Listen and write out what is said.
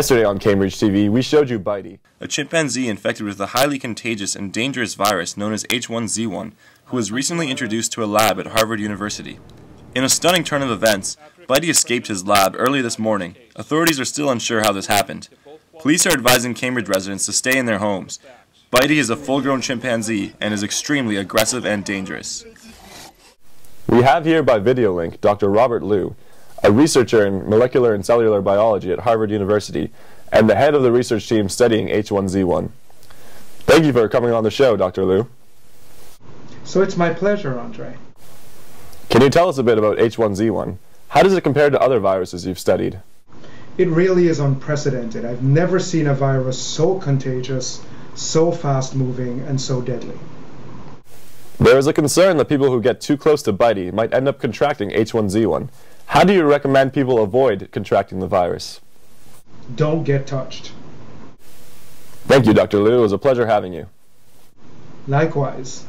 Yesterday on Cambridge TV, we showed you Bitey, a chimpanzee infected with a highly contagious and dangerous virus known as H1Z1, who was recently introduced to a lab at Harvard University. In a stunning turn of events, Bitey escaped his lab early this morning. Authorities are still unsure how this happened. Police are advising Cambridge residents to stay in their homes. Bitey is a full-grown chimpanzee and is extremely aggressive and dangerous. We have here by video link Dr. Robert Lue, a researcher in molecular and cellular biology at Harvard University and the head of the research team studying H1Z1. Thank you for coming on the show, Dr. Lue. So it's my pleasure, Andre. Can you tell us a bit about H1Z1? How does it compare to other viruses you've studied? It really is unprecedented. I've never seen a virus so contagious, so fast-moving, and so deadly. There is a concern that people who get too close to Bitey might end up contracting H1Z1. How do you recommend people avoid contracting the virus? Don't get touched. Thank you, Dr. Lue. It was a pleasure having you. Likewise.